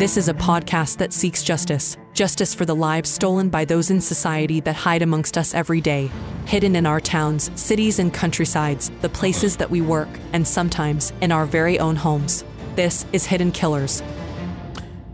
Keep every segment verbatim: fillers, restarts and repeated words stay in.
This is a podcast that seeks justice. Justice for the lives stolen by those in society that hide amongst us every day. Hidden in our towns, cities and countrysides, the places that we work, and sometimes in our very own homes. This is Hidden Killers.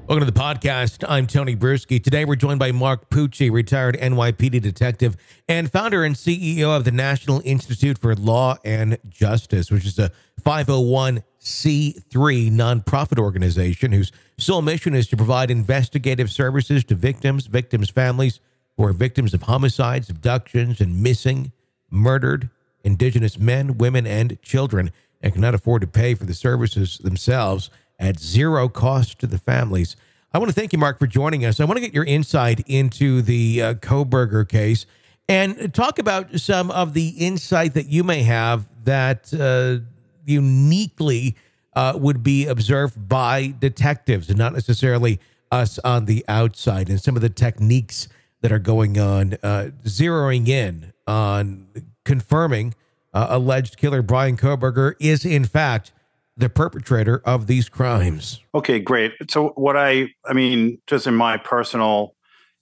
Welcome to the podcast. I'm Tony Brueski. Today we're joined by Mark Pucci, retired N Y P D detective and founder and C E O of the National Institute for Law and Justice, which is a five oh one c three nonprofit organization whose sole mission is to provide investigative services to victims, victims' families, who are victims of homicides, abductions, and missing, murdered indigenous men, women, and children, and cannot afford to pay for the services themselves, at zero cost to the families. I want to thank you, Mark, for joining us. I want to get your insight into the uh, Kohberger case and talk about some of the insight that you may have that uh, uniquely uh, would be observed by detectives and not necessarily us on the outside, and some of the techniques that are going on, uh, zeroing in on confirming uh, alleged killer Bryan Kohberger is, in fact, the perpetrator of these crimes. Okay, great. So what I, I mean, just in my personal,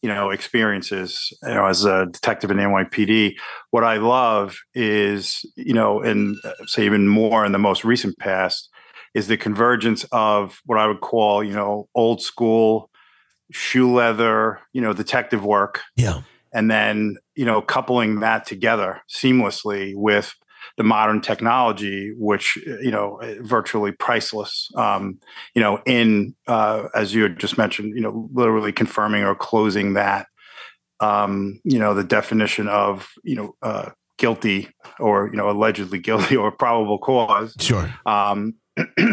you know, experiences, you know, as a detective in N Y P D, what I love is, you know, and say even more in the most recent past, is the convergence of what I would call, you know, old school shoe leather, you know, detective work. Yeah. And then, you know, coupling that together seamlessly with the modern technology, which, you know, virtually priceless, um, you know, in, uh, as you had just mentioned, you know, literally confirming or closing that, um, you know, the definition of, you know, uh, guilty or, you know, allegedly guilty or probable cause. Sure. Um,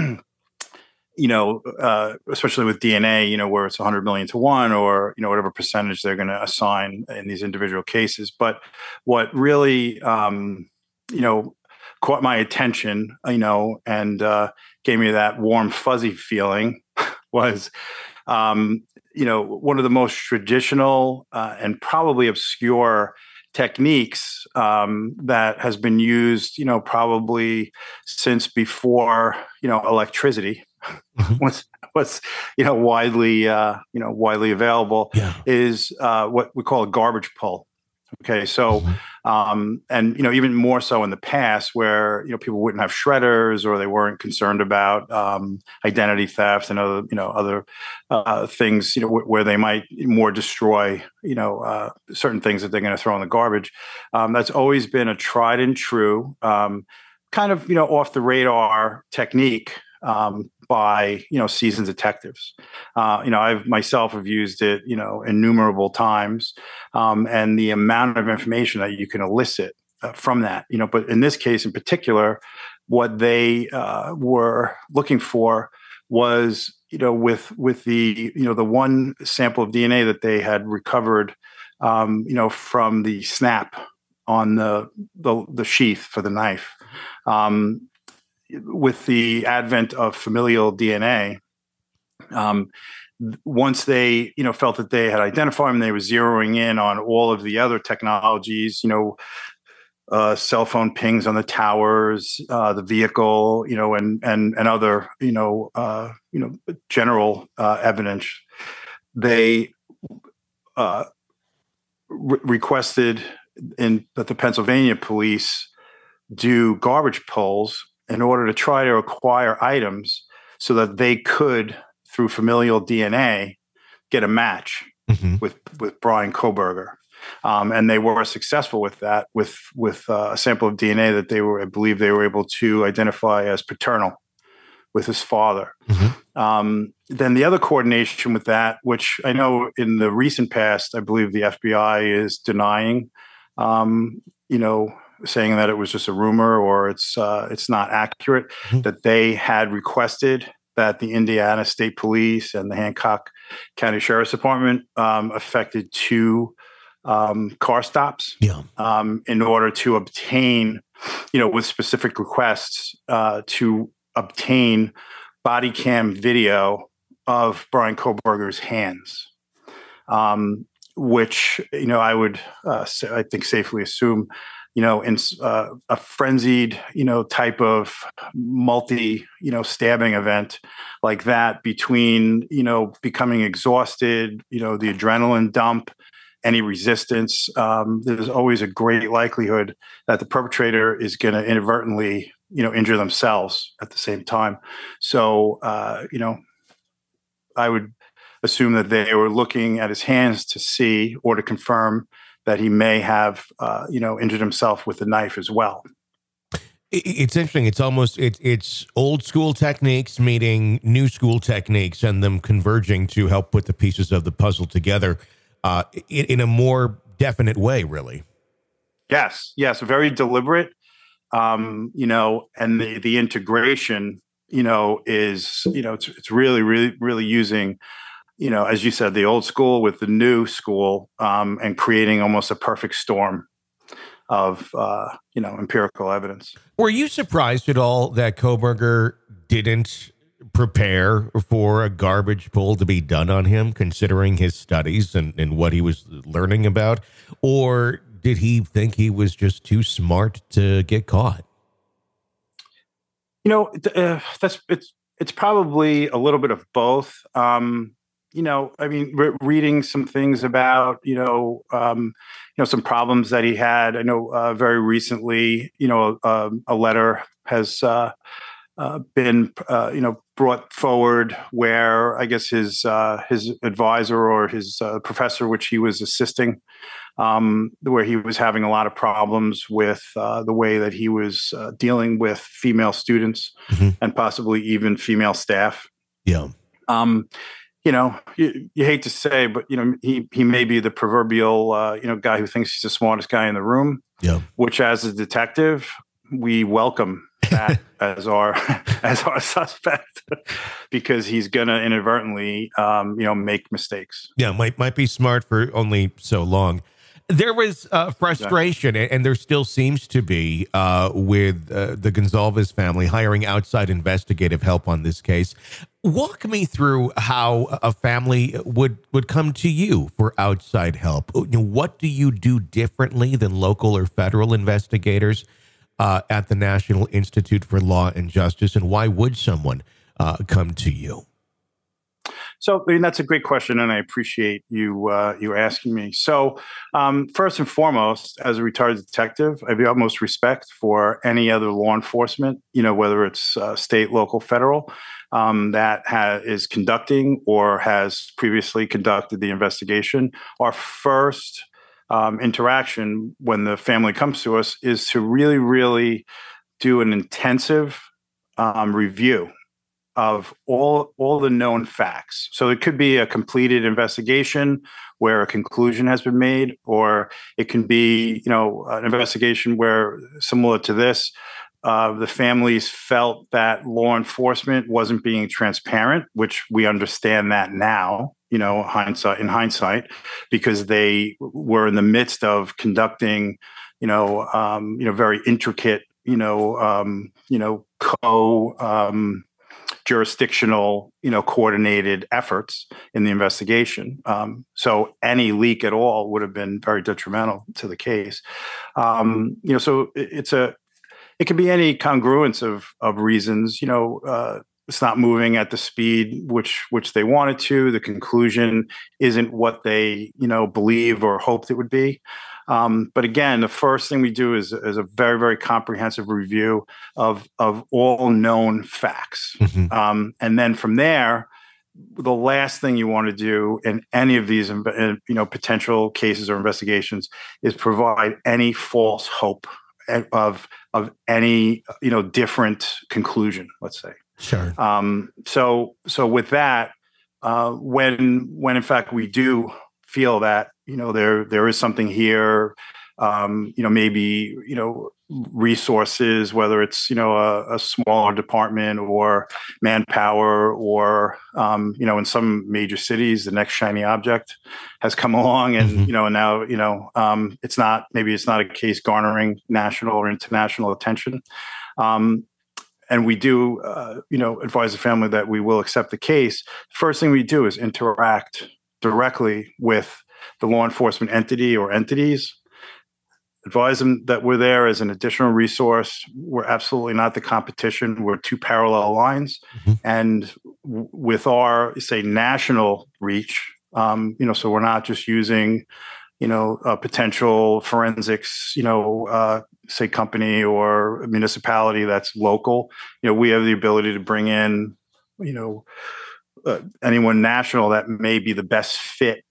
you know, uh, especially with D N A, you know, where it's a hundred million to one or, you know, whatever percentage they're going to assign in these individual cases. But what really, um, you know, caught my attention, you know, and uh, gave me that warm, fuzzy feeling was, um, you know, one of the most traditional uh, and probably obscure techniques um, that has been used, you know, probably since before, you know, electricity was, was, you know, widely, uh, you know, widely available. Yeah. Is uh, what we call a garbage pull. Okay, so, um, and, you know, even more so in the past where, you know, people wouldn't have shredders or they weren't concerned about um, identity theft and other, you know, other uh, things, you know, wh where they might more destroy, you know, uh, certain things that they're going to throw in the garbage. Um, that's always been a tried and true um, kind of, you know, off the radar technique um, by, you know, seasoned detectives. Uh, you know, I've myself have used it, you know, innumerable times, um, and the amount of information that you can elicit uh, from that, you know, but in this case in particular, what they uh, were looking for was, you know, with, with the, you know, the one sample of D N A that they had recovered, um, you know, from the snap on the, the, the sheath for the knife, um, with the advent of familial D N A, um, once they, you know, felt that they had identified him, they were zeroing in on all of the other technologies, you know, uh, cell phone pings on the towers, uh, the vehicle, you know, and, and, and other, you know, uh, you know, general, uh, evidence. They, uh, re requested in that the Pennsylvania police do garbage pulls in order to try to acquire items so that they could, through familial D N A, get a match. Mm-hmm. with, with Bryan Kohberger. Um, and they were successful with that, with, with uh, a sample of D N A that they were, I believe they were able to identify as paternal with his father. Mm-hmm. Um, then the other coordination with that, which I know in the recent past, I believe the F B I is denying, um, you know, saying that it was just a rumor or it's uh, it's not accurate, mm-hmm. that they had requested that the Indiana State Police and the Hancock County Sheriff's Department um, effected two um, car stops. Yeah. um, in order to obtain, you know, with specific requests uh, to obtain body cam video of Bryan Kohberger's hands. Um, which, you know, I would, uh, I think safely assume you know, in uh, a frenzied, you know, type of multi, you know, stabbing event like that, between, you know, becoming exhausted, you know, the adrenaline dump, any resistance, um, there's always a great likelihood that the perpetrator is going to inadvertently, you know, injure themselves at the same time. So, uh, you know, I would assume that they were looking at his hands to see or to confirm that he may have, uh, you know, injured himself with the knife as well. It's interesting. It's almost, it, it's old school techniques meeting new school techniques and them converging to help put the pieces of the puzzle together uh, in, in a more definite way, really. Yes, yes, very deliberate, um, you know, and the, the integration, you know, is, you know, it's, it's really, really, really using, you know, as you said, the old school with the new school, um, and creating almost a perfect storm of, uh, you know, empirical evidence. Were you surprised at all that Kohberger didn't prepare for a garbage pull to be done on him, considering his studies and, and what he was learning about? Or did he think he was just too smart to get caught? You know, uh, that's it's it's probably a little bit of both. Um, you know, I mean, re reading some things about, you know, um, you know, some problems that he had. I know uh, very recently, you know, uh, a letter has uh, uh, been, uh, you know, brought forward where I guess his uh, his advisor or his uh, professor, which he was assisting, um, where he was having a lot of problems with uh, the way that he was uh, dealing with female students, mm-hmm. and possibly even female staff. Yeah. Um, you know, you, you hate to say, but, you know, he, he may be the proverbial, uh, you know, guy who thinks he's the smartest guy in the room, yeah. which as a detective, we welcome that as our, as our suspect, because he's going to inadvertently, um, you know, make mistakes. Yeah. Might, might be smart for only so long. There was uh, frustration, yeah. and there still seems to be, uh, with uh, the Gonsalves family hiring outside investigative help on this case. Walk me through how a family would, would come to you for outside help. What do you do differently than local or federal investigators uh, at the National Institute for Law and Justice, and why would someone uh, come to you? So, I mean, that's a great question, and I appreciate you uh, you asking me. So, um, first and foremost, as a retired detective, I have the utmost respect for any other law enforcement, you know, whether it's uh, state, local, federal, um, that ha is conducting or has previously conducted the investigation. Our first um, interaction when the family comes to us is to really, really do an intensive um, review of all all the known facts. So it could be a completed investigation where a conclusion has been made, or it can be, you know, an investigation where, similar to this, uh, the families felt that law enforcement wasn't being transparent, which we understand that now, you know, hindsight in hindsight, because they were in the midst of conducting, you know, um, you know, very intricate, you know, um, you know, co. Um, jurisdictional, you know, coordinated efforts in the investigation. Um, so any leak at all would have been very detrimental to the case. Um, you know, so it, it's a, it can be any congruence of, of reasons, you know, uh, it's not moving at the speed which, which they wanted to, the conclusion isn't what they, you know, believe or hoped it would be. Um, but again, the first thing we do is, is a very, very comprehensive review of, of all known facts. Mm-hmm. um, and then from there, the last thing you want to do in any of these, you know, potential cases or investigations is provide any false hope of, of any, you know, different conclusion, let's say. Sure. Um, so, so with that, uh, when, when in fact we do feel that, you know, there, there is something here, um, you know, maybe, you know, resources, whether it's, you know, a, a smaller department or manpower or, um, you know, in some major cities, the next shiny object has come along and, mm-hmm. you know, and now, you know, um, it's not, maybe it's not a case garnering national or international attention. Um, and we do, uh, you know, advise the family that we will accept the case. First thing we do is interact directly with the law enforcement entity or entities advise them that we're there as an additional resource. We're absolutely not the competition. We're two parallel lines. Mm-hmm. And w- with our, say, national reach, um, you know, so we're not just using, you know, a potential forensics, you know, uh, say company or municipality that's local. You know, we have the ability to bring in, you know, uh, anyone national that may be the best fit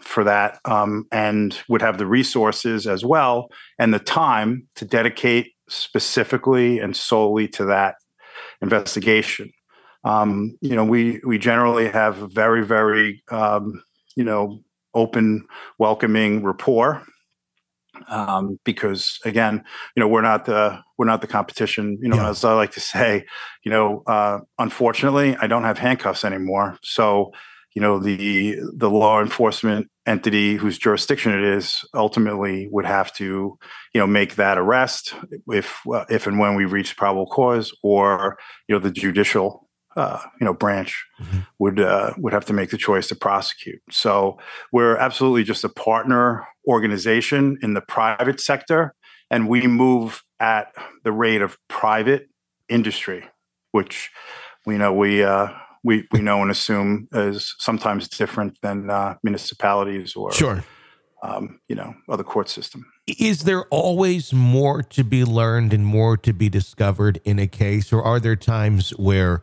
for that, um, and would have the resources as well and the time to dedicate specifically and solely to that investigation. Um, you know, we we generally have very, very, um, you know, open, welcoming rapport, um, because again, you know, we're not the we're not the competition. You know, yeah. As I like to say, you know, uh, unfortunately, I don't have handcuffs anymore, so. You know, the the law enforcement entity whose jurisdiction it is ultimately would have to, you know, make that arrest if uh, if and when we reach probable cause, or you know, the judicial uh, you know branch mm-hmm. would uh, would have to make the choice to prosecute. So we're absolutely just a partner organization in the private sector, and we move at the rate of private industry, which we you know we. Uh, We we know and assume is sometimes different than uh, municipalities or sure. um, you know, other court system. Is there always more to be learned and more to be discovered in a case, or are there times where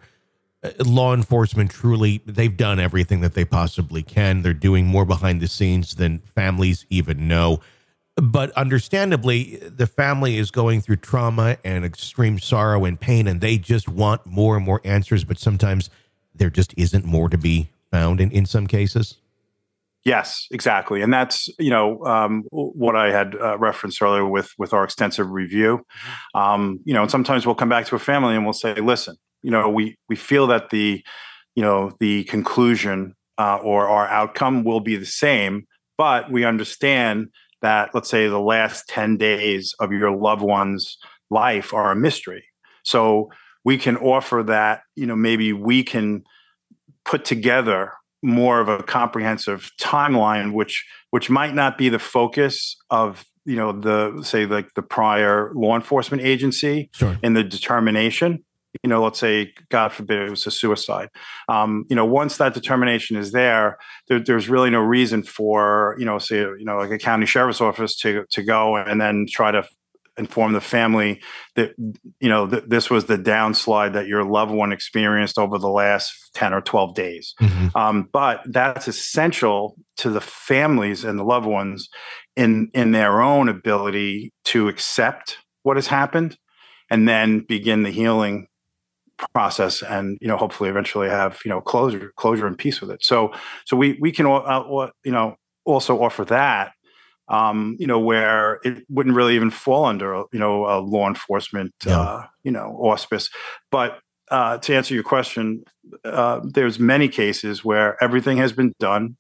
law enforcement truly they've done everything that they possibly can? They're doing more behind the scenes than families even know. But understandably, the family is going through trauma and extreme sorrow and pain, and they just want more and more answers. But sometimes there just isn't more to be found in, in some cases? Yes, exactly. And that's, you know, um, what I had uh, referenced earlier with, with our extensive review. Um, you know, and sometimes we'll come back to a family and we'll say, listen, you know, we, we feel that the, you know, the conclusion uh, or our outcome will be the same, but we understand that, let's say, the last ten days of your loved one's life are a mystery. So we can offer that, you know, maybe we can put together more of a comprehensive timeline, which which might not be the focus of, you know, the, say, like the prior law enforcement agency sure. in the determination. You know, let's say, God forbid, it was a suicide. Um, you know, once that determination is there, there, there's really no reason for, you know, say, you know, like a county sheriff's office to to go and then try to inform the family that, you know, th- this was the downslide that your loved one experienced over the last ten or twelve days. Mm-hmm. Um, but that's essential to the families and the loved ones in, in their own ability to accept what has happened and then begin the healing process and, you know, hopefully eventually have, you know, closure, closure and peace with it. So, so we, we can, uh, you know, also offer that. Um, you know, where it wouldn't really even fall under, you know, a law enforcement, yeah. uh, you know, auspice. But uh, to answer your question, uh, there's many cases where everything has been done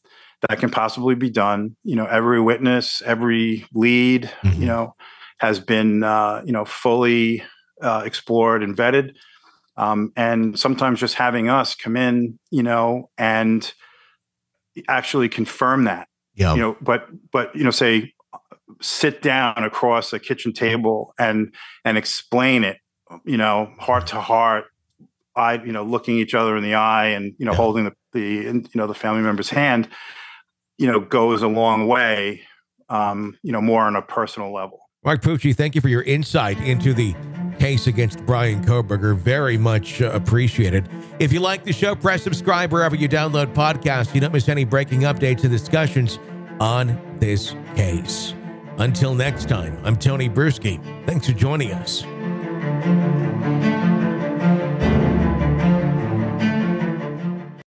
that can possibly be done. You know, every witness, every lead, mm-hmm. you know, has been, uh, you know, fully uh, explored and vetted. Um, and sometimes just having us come in, you know, and actually confirm that. Yeah. You know, but but you know, say sit down across a kitchen table and and explain it, you know, heart to heart, I you know, looking each other in the eye and you know, yeah. holding the, the you know the family member's hand, you know, goes a long way, um, you know, more on a personal level. Mark Pucci, thank you for your insight into the case against Bryan Kohberger. Very much uh, appreciated. If you like the show, press subscribe wherever you download podcasts. You don't miss any breaking updates and discussions on this case. Until next time, I'm Tony Brueski. Thanks for joining us.